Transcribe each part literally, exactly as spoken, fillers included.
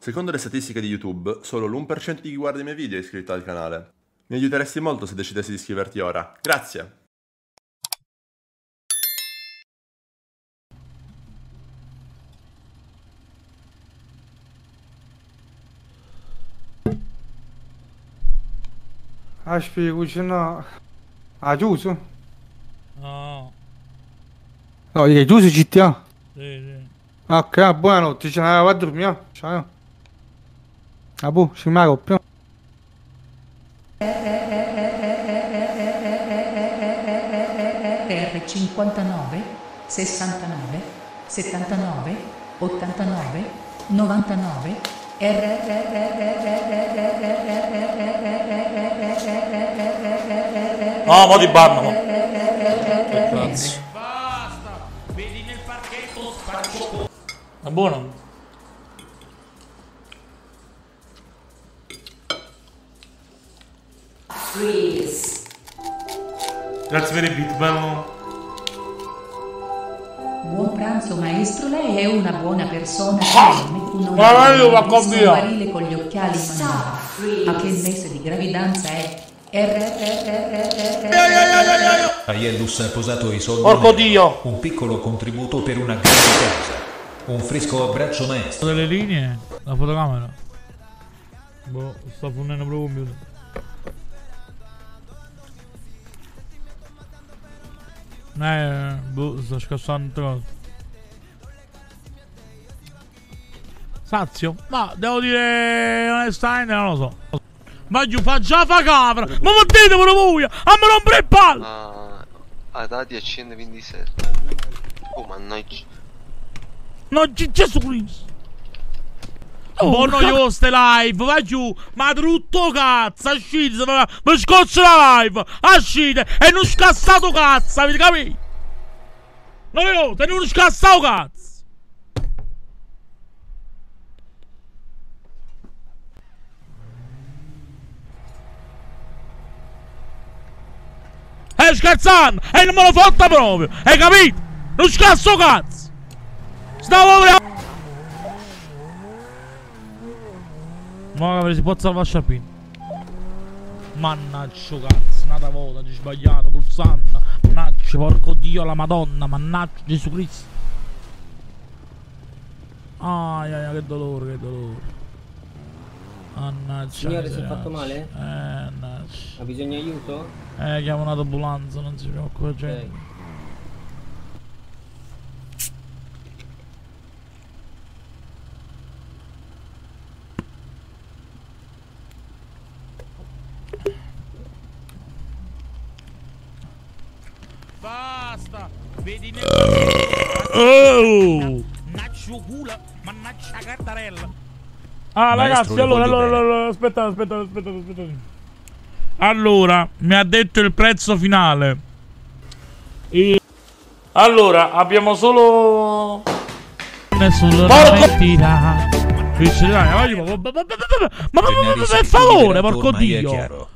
Secondo le statistiche di YouTube, solo l'uno per cento di chi guarda i miei video è iscritto al canale. Mi aiuteresti molto se decidessi di iscriverti ora. Grazie! Aspi cucina... Ha chiuso? No. No, hai chiuso il G T A? Sì, sì. Ok, buonanotte, ce ne va a dormire. Ciao. Ah, boh, ci mi accoppio. R cinquantanove, sessantanove, settantanove, ottantanove, novantanove, R... No, mo' di bambano! Che cazzo! Basta! Vedi nel parchetto, spacco! È buono? Freeze! Grazie per il beat, bello! Buon pranzo maestro, lei è una buona persona. Ma io va con via! Barile con gli occhiali in mano. A che mese di gravidanza è? Aiellus ha posato i soldi. Porco Dio! Un piccolo contributo per una grande causa. Un fresco abbraccio maestro. Delle linee, la fotocamera. Boh, sto fornendo proprio computer. Eh, boh, sto scassando troppo. Sazio, ma devo dire onestamente non lo so. Ma giù fa già fa capra. Ma mettetevelo voi, a me rompere il palo. Ah, Adati a centoventisette. Oh mannaggia. No, Gesù Cristo. Oh, buon noioso ste live, va giù, ma tutto cazzo, ascite, mi scoccio la live, ascite, e non scassato cazzo, avete capito? No, no, te non scassato cazzo! E scherzando, e non me lo fotta proprio, hai capito? Non scasso cazzo! Stavo proprio... Ma si può salvare Sciarpino. Mannaggia cazzo, un'altra volta ci ho sbagliato, pulsante. Mannaggia, porco Dio la Madonna, mannaggia Gesù Cristo. Aia, che dolore, che dolore. Mannaggia. Signore, si è fatto male? Eh, mannaggia. Ha bisogno di aiuto? Eh, chiamo un'ambulanza, non si preoccupa, gente. Okay. Basta, vedi nel... Oh! Naccio culo, mannaggia cartarella. Ah ragazzi, allora, allora, allora, aspettate, aspettate, aspettate, aspettate. Allora, mi ha detto il prezzo finale. E... Allora, abbiamo solo... Nessuno mentira. Ma per favore, porco Dio.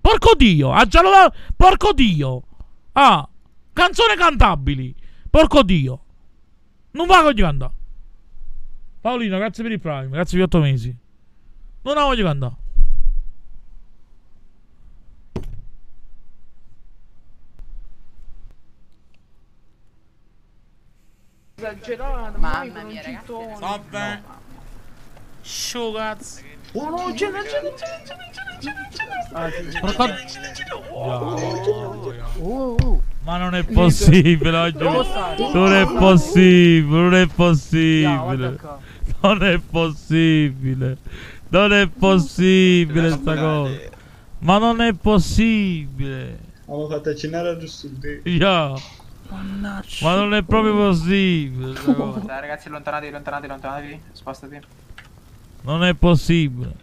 Porco Dio, ha già lo... Porco Dio. Ah. Canzone cantabili, porco Dio. Non va voglio cantare. Paolino, grazie per il prime, grazie per gli otto mesi. Non la voglio cantare. Esagerato, mamma mia, ragazzi. Vabbè. Sciu cazzo. Oh no, c'è c'è c'è c'è ma non è possibile, non è possibile, non è possibile, non è possibile, non è possibile sta cosa, ma non è possibile. Avevo fatto accennare giusto il dito. Ma non è proprio possibile. Dai ragazzi, allontanati, allontanati, allontanati, spostati. Non è possibile.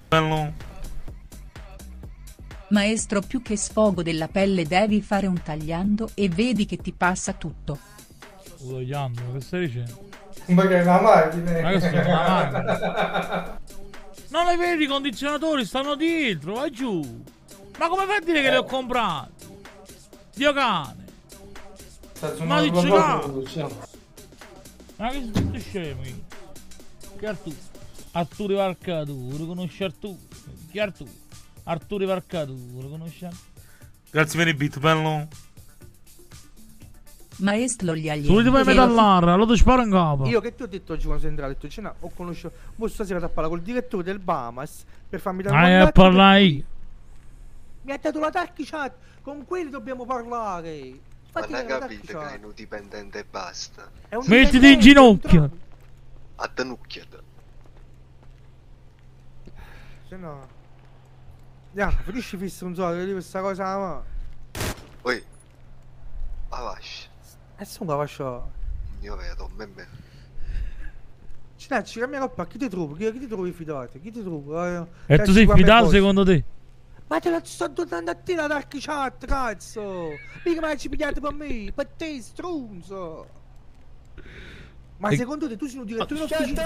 Maestro, più che sfogo della pelle devi fare un tagliando e vedi che ti passa tutto. Tagliando, che stai dicendo? Ma che è una macchina? Ma che sono una macchina? Non le vedi i condizionatori, stanno dietro, vai giù. Ma come fai a dire che li ho comprati? Dio cane. Ma ti ce l'ha. Ma che sono scemi? Che artista? Attur e Vaccatur, conosci Arturo? Chi è Arturo? Attur e Vaccatur, conosci Arturo? Grazie per il beat, bello. Maestro gli alieni. Tu li devi metallare, lo ti sparo in capo. Io che ti ho detto oggi quando sei entrato? Ho detto, cena, ho conosciuto. Voi stasera ti parla col direttore del Bahamas per farmi dare una. Ah, parlai. Mi ha dato la tacchi chat, con quelli dobbiamo parlare. Ma non hai capito che è un dipendente e basta. Mettiti in ginocchio. Attanucchiata. Se no. Ya, finisci fisso un gioco, vedi questa cosa la mano. Oi. Avasci. E sono avascio. Io vedo, me me. Cioè, ci cambia coppa, chi ti trovo? Chi ti trovi fidato? Chi ti trovo? E tu sei fidato secondo te? Ma te la sto dando a te la dark chat, cazzo! Mica mai ci pigliate per me, per te, strunzo! Ma e... secondo te tu sei un direttore di un'officina?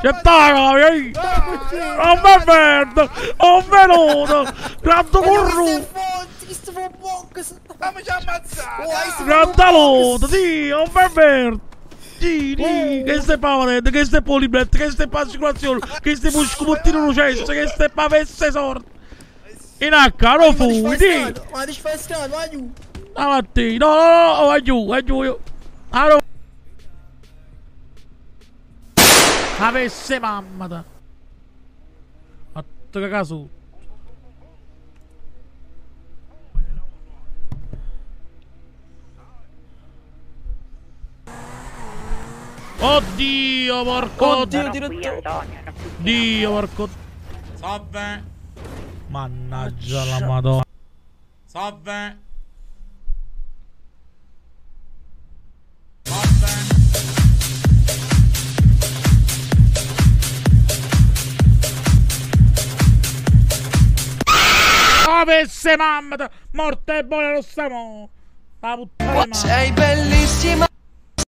Che paga, ehi! Oh merda! Oh venuto! Grande corrotto! Fammi ci ammazzare! Grande lotta, sì! Oh merda! Sì, sì! Che stai pavarette, che stai poliblet, che stai assicurazione, che stai puscomottino lucente, che stai pavesse sorte! In H, lo fu, sì! Ma ti fai strano, vai giù! Avanti, no, no, no, vai giù, vai giù io! Allora! Avesse mamma da! Fatto caso! Oddio, porco! Oddio, direttore! Dio, porco! Salve! Mannaggia la madonna. Salve. Salve. Avesse mamma. Morte e buona lo stiamo. La puttana. Sei bellissima.